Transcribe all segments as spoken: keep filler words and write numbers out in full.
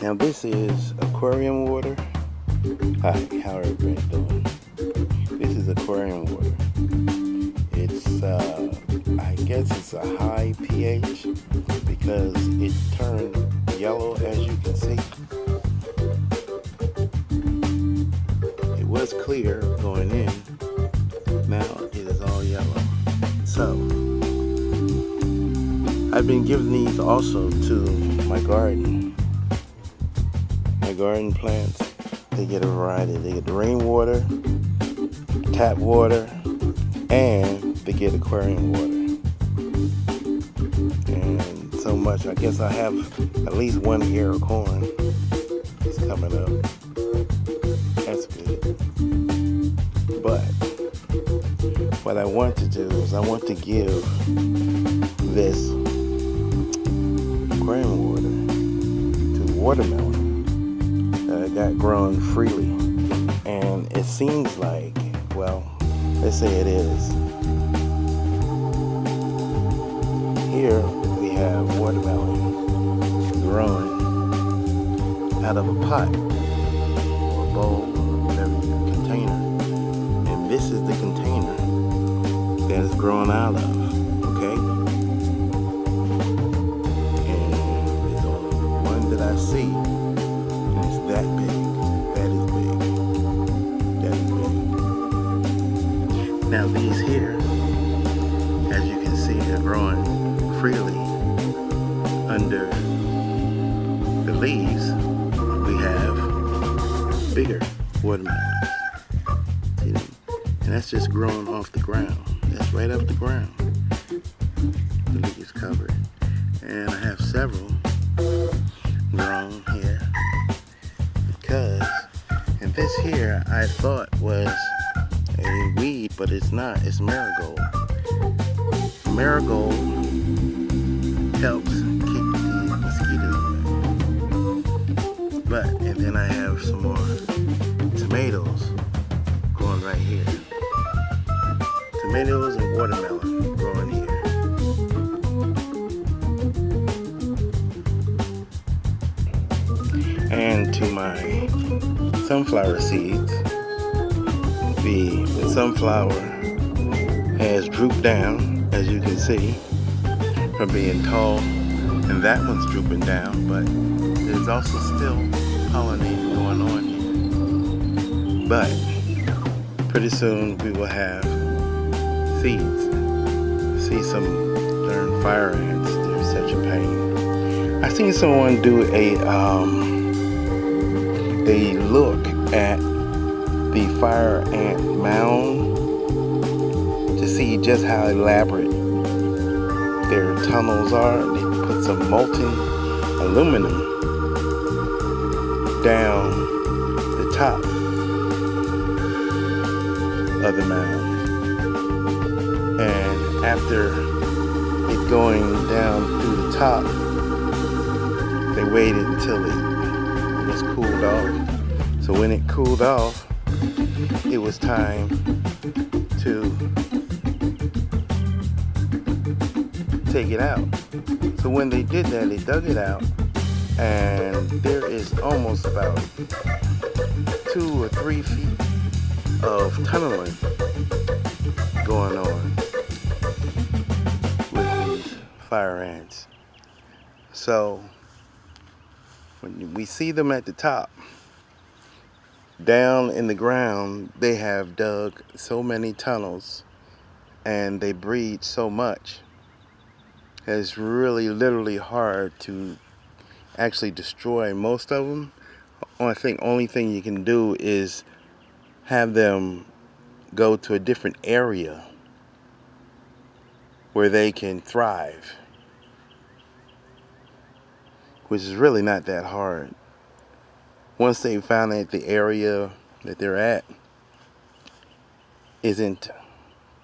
Now this is aquarium water. Hi, how are everybody doing? This is aquarium water. It's, uh, I guess it's a high pH because it turned yellow, as you can see. It was clear going in. Now it is all yellow. So, I've been giving these also to my garden. My garden plants, they get a variety. They get the rainwater, tap water, and they get aquarium water. And so much, I guess I have at least one ear of corn is coming up. That's good. But what I want to do is I want to give this aquarium water to watermelon that I got grown freely, and it seems like, well, let's say it is. Here we have watermelon growing out of a pot or a bowl or whatever container, and this is the container that is grown out of. Okay, and there's only one that I see. That big, that is big, that is big. Now these here, as you can see, are growing freely under the leaves. We have bigger watermelons, see them? And that's just growing off the ground. That's right off the ground. The leaves covered, and I have several grown here. Because, and this here I thought was a weed, but it's not, it's marigold. Marigold helps keep the mosquitoes away. But, and then I have some more tomatoes growing right here. Tomatoes and watermelon growing here. And to my sunflower seeds, the, the sunflower has drooped down, as you can see, from being tall, and that one's drooping down, but there's also still pollinating going on here. But pretty soon we will have seeds. See some darn fire ants, they're such a pain. I seen someone do a um, they look at the fire ant mound to see just how elaborate their tunnels are. They put some molten aluminum down the top of the mound. And after it going down through the top, they waited until it was cooled off. So when it cooled off, it was time to take it out. So when they did that, they dug it out, and there is almost about two or three feet of tunneling going on with these fire ants. So when we see them at the top, down in the ground, they have dug so many tunnels and they breed so much. It's really literally hard to actually destroy most of them. I think only thing you can do is have them go to a different area where they can thrive, which is really not that hard. Once they find that the area that they're at isn't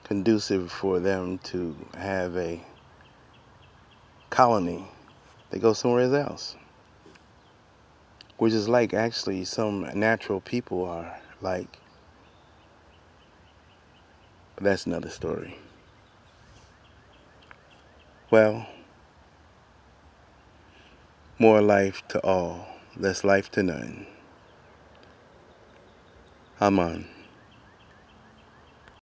conducive for them to have a colony, they go somewhere else. Which is like actually some natural people are like. But that's another story. Well, more life to all. less life to none. Amen.